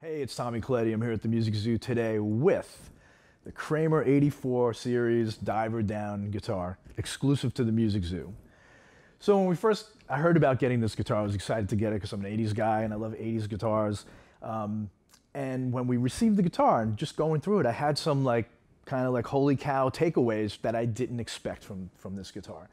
Hey, it's Tommy Colletti. I'm here at the Music Zoo today with the Kramer 84 series Diver Down guitar, exclusive to the Music Zoo. So when I heard about getting this guitar, I was excited to get it because I'm an 80s guy and I love 80s guitars. And when we received the guitar and just going through it, I had some kind of holy cow takeaways that I didn't expect from this guitar.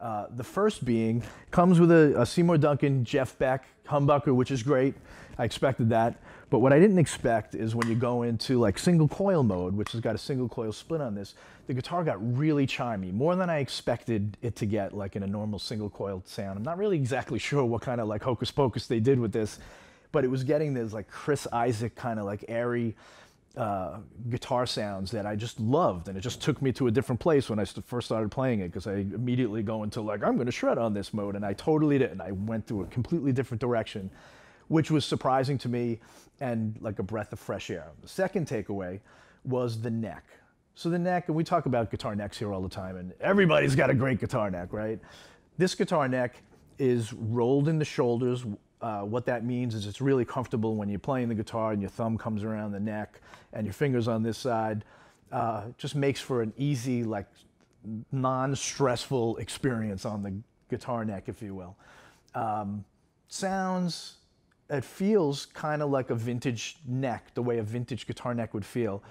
The first being, comes with a Seymour Duncan, Jeff Beck humbucker, which is great. I expected that. But what I didn't expect is when you go into single coil mode, which has got a single coil split on this, the guitar got really chimey, more than I expected it to get in a normal single coil sound. I'm not really exactly sure what kind of hocus pocus they did with this, but it was getting this Chris Isaac kind of airy guitar sounds that I just loved, and it just took me to a different place when I first started playing it, because I immediately go into I'm going to shred on this mode, and I totally didn't. I went through a completely different direction, which was surprising to me and a breath of fresh air. The second takeaway was the neck. So the neck, and we talk about guitar necks here all the time, and everybody's got a great guitar neck, right? This guitar neck is rolled in the shoulders. What that means is it's really comfortable when you're playing the guitar and your thumb comes around the neck and your fingers on this side. Just makes for an easy, non-stressful experience on the guitar neck, if you will. It feels kind of like a vintage neck, the way a vintage guitar neck would feel.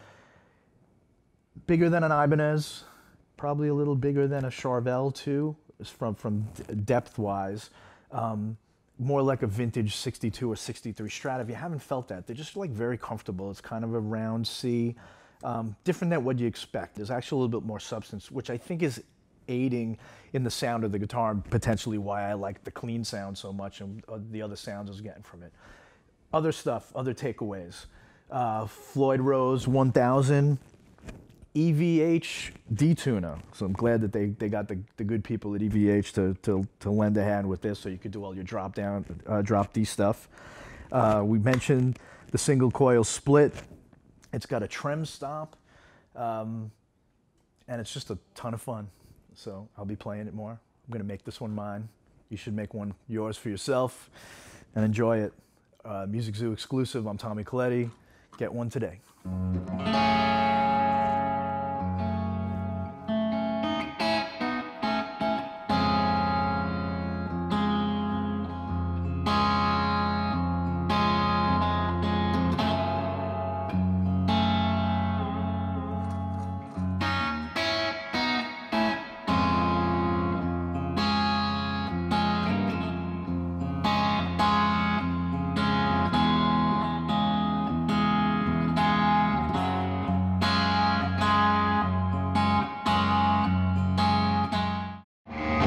Bigger than an Ibanez, probably a little bigger than a Charvel too, from depth-wise. More like a vintage 62 or 63 Strat. If you haven't felt that, they're just very comfortable. It's kind of a round C, different than what you expect. There's actually a little bit more substance, which I think is aiding in the sound of the guitar, and potentially why I like the clean sound so much and the other sounds I was getting from it. Other stuff, other takeaways. Floyd Rose 1000, EVH D-tuner. So I'm glad that they got the good people at EVH to lend a hand with this, so you could do all your drop D stuff. We mentioned the single coil split. It's got a trem stop, and it's just a ton of fun. So I'll be playing it more. I'm gonna make this one mine. You should make one yours for yourself and enjoy it. Music Zoo exclusive. I'm Tommy Colletti. Get one today.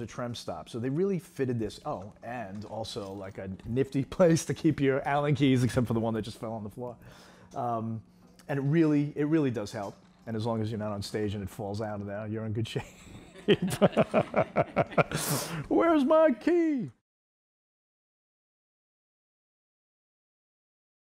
A trem stop, so they really fitted this. Oh, and also a nifty place to keep your Allen keys, except for the one that just fell on the floor. And it really does help. And as long as you're not on stage and it falls out of there, you're in good shape. Where's my key?